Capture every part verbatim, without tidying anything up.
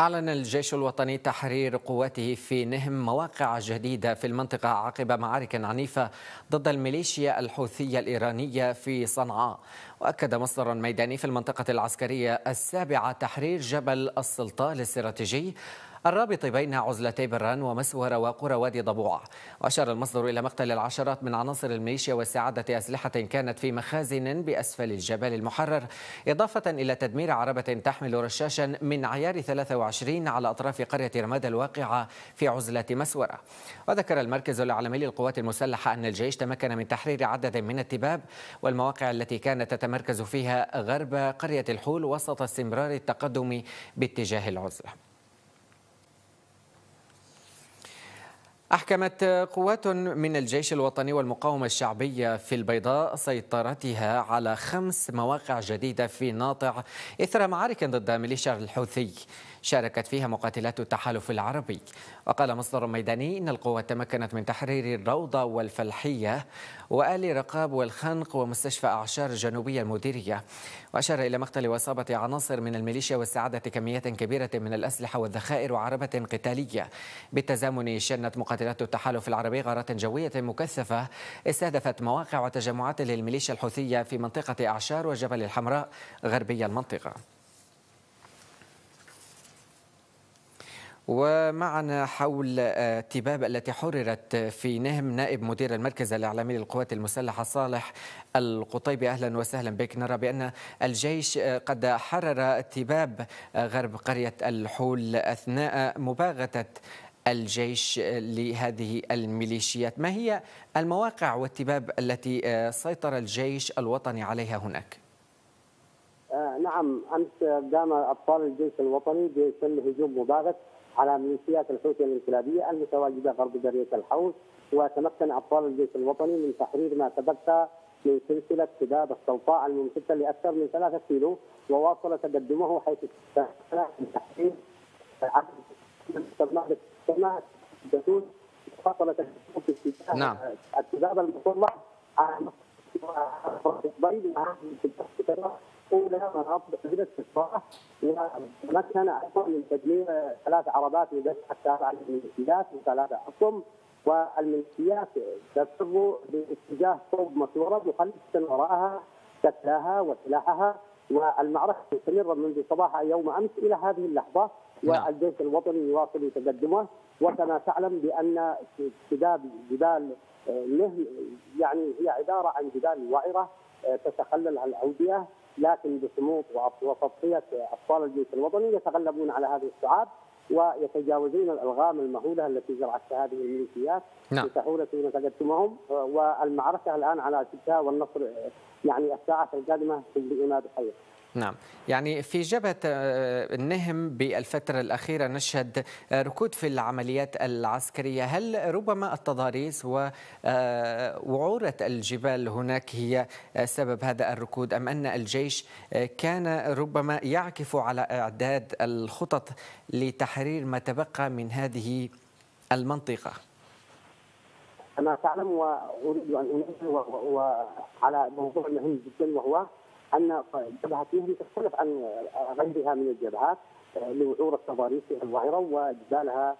أعلن الجيش الوطني تحرير قواته في نهم مواقع جديدة في المنطقة عقب معارك عنيفة ضد الميليشيا الحوثية الإيرانية في صنعاء. وأكد مصدر ميداني في المنطقة العسكرية السابعة تحرير جبل السلطاء الاستراتيجي الرابط بين عزلتي بران ومسورة وقرى وادي ضبوع. وأشار المصدر إلى مقتل العشرات من عناصر الميليشيا واستعادة أسلحة كانت في مخازن بأسفل الجبل المحرر، إضافة إلى تدمير عربة تحمل رشاشا من عيار ثلاثة وعشرين على أطراف قرية رماد الواقعة في عزلة مسورة. وذكر المركز العالمي للقوات المسلحة أن الجيش تمكن من تحرير عدد من التباب والمواقع التي كانت تتمركز فيها غرب قرية الحول وسط استمرار التقدم باتجاه العزلة. أحكمت قوات من الجيش الوطني والمقاومة الشعبية في البيضاء سيطرتها على خمس مواقع جديدة في ناطع إثر معارك ضد ميليشيا الحوثي شاركت فيها مقاتلات التحالف العربي. وقال مصدر ميداني إن القوات تمكنت من تحرير الروضة والفلحية وآل رقاب والخنق ومستشفى أعشار الجنوبية المديرية. وأشار إلى مقتل وإصابة عناصر من الميليشيا واستعادة كميات كبيرة من الأسلحة والذخائر وعربة قتالية. بالتزامن شنت مقاتلات التحالف العربي غارات جوية مكثفة استهدفت مواقع وتجمعات للميليشيا الحوثية في منطقة أعشار وجبل الحمراء غربي المنطقة. ومعنا حول التباب التي حررت في نهم نائب مدير المركز الإعلامي للقوات المسلحة صالح القطيبي. أهلا وسهلا بك. نرى بأن الجيش قد حرر تباب غرب قرية الحول أثناء مباغتة الجيش لهذه الميليشيات، ما هي المواقع والتباب التي سيطر الجيش الوطني عليها هناك؟ نعم، أمس قام أبطال الجيش الوطني بشن هجوم مباغت على ميليشيات الحوثي الانقلابية المتواجدة غرب قرية الحول، وتمكن أبطال الجيش الوطني من تحرير ما تبقى من سلسلة تباب السلطاء الممتدة لأكثر من ثلاثة كيلو، وواصل تقدمه حيث تمكن من تحرير عدد من المجتمعات التي واصل تقدمه التباب المطلع على منطقة بيض مع أولى مناطق قرية السلطاء، وتمكن أيضا من تدمير ثلاث عربات لدفع التابعة للميليشيات وثلاثة أسهم، والميليشيات تسر باتجاه صوب مسورة مخلفة وراءها شكلها وسلاحها، والمعركة مستمرة منذ صباح يوم أمس إلى هذه اللحظة، والجيش الوطني يواصل تقدمه. وكما تعلم بأن سداب جبال نهم يعني هي عبارة عن جبال وعرة تتخلل عن الأودية، لكن بصمود وتضحية أبطال الجيش الوطني يتغلبون على هذه الصعاب ويتجاوزون الألغام المهولة التي زرعتها هذه الميليشيات بسهولة تقدمهم. والمعركة الآن على شكلها، والنصر يعني الساعة القادمة بإماد الحياة. نعم، يعني في جبهة النهم بالفترة الأخيرة نشهد ركود في العمليات العسكرية، هل ربما التضاريس ووعورة الجبال هناك هي سبب هذا الركود، أم أن الجيش كان ربما يعكف على إعداد الخطط لتحرير ما تبقى من هذه المنطقة؟ أنا أعلم وأريد أن أنوه على موضوع مهم جدا، وهو أن جبهتهم تختلف عن غيرها من الجبهات لوعور التضاريس الوعرة وجبالها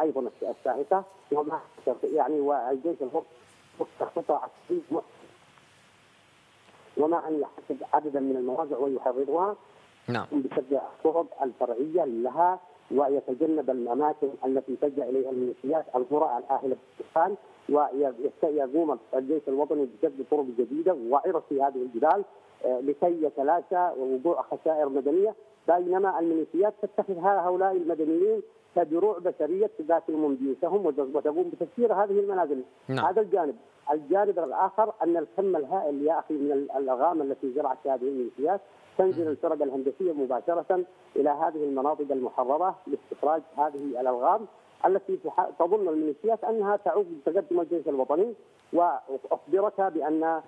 أيضا الساهتة، وما يعني والجيش الوطني تخطط عسكري وما أن يحدد عددا من المواضع ويحررها بسبب الطرق الفرعية لها، ويتجنب الأماكن التي تلجأ إليها الميليشيات القرى الآهلة بالسكان، ويقوم الجيش الوطني بسد طرق جديدة ووعرة في هذه الجبال لكي يتلاشى وقوع خسائر مدنيه، بينما الميليشيات تتخذ هؤلاء المدنيين كدروع بشريه تدافع بجيوشهم وتقوم بتسيير هذه المنازل. نعم. هذا الجانب، الجانب الاخر ان الكم الهائل يا اخي من الألغام التي زرعت هذه الميليشيات تنزل الفرق الهندسيه مباشره الى هذه المناطق المحرره لاستخراج هذه الألغام التي تظن الميليشيات انها تعود بتقدم الجيش الوطني، واخبرتها بان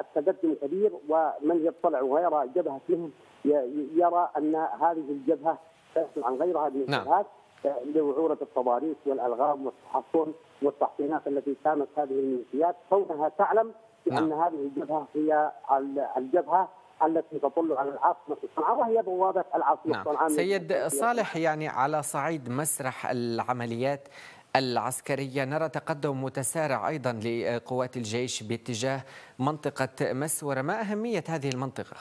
التقدم كبير، ومن يطلع ويرى جبهة لهم يرى أن هذه الجبهة تختلف عن غيرها من الجبهات لوعورة التضاريس والألغام والتحصن والتحصينات التي كانت هذه الميليشيات كونها تعلم بأن هذه الجبهة هي الجبهة التي تطل على العاصمة صنعاء وهي بوابة العاصمة نعم. صنعاء. سيد صالح، يعني على صعيد مسرح العمليات العسكرية نرى تقدم متسارع أيضا لقوات الجيش باتجاه منطقة مسورة، ما أهمية هذه المنطقة؟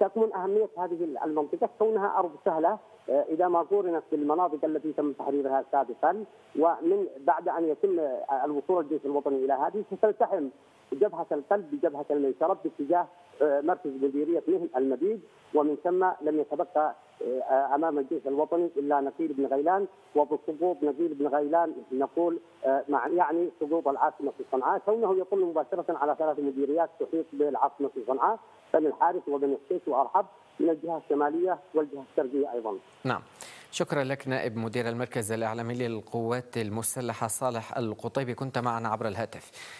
تكمن أهمية هذه المنطقة كونها أرض سهلة إذا ما قورنت بالمناطق التي تم تحريرها سابقا، ومن بعد أن يتم الوصول الجيش الوطني إلى هذه ستلتحم جبهة القلب بجبهة المنشرب باتجاه مركز مديرية نهم المبيد، ومن ثم لم يتبقى أمام الجيش الوطني إلا نقيل بن غيلان، وبسقوط نقيل بن غيلان نقول يعني سقوط العاصمة في صنعاء، كونه يطل مباشرة على ثلاث مديريات تحيط بالعاصمة في صنعاء، بني الحارث وبني الشيخ وأرحب من الجهة الشمالية والجهة الشرقية أيضا. نعم، شكرا لك نائب مدير المركز الإعلامي للقوات المسلحة صالح القطيبي، كنت معنا عبر الهاتف.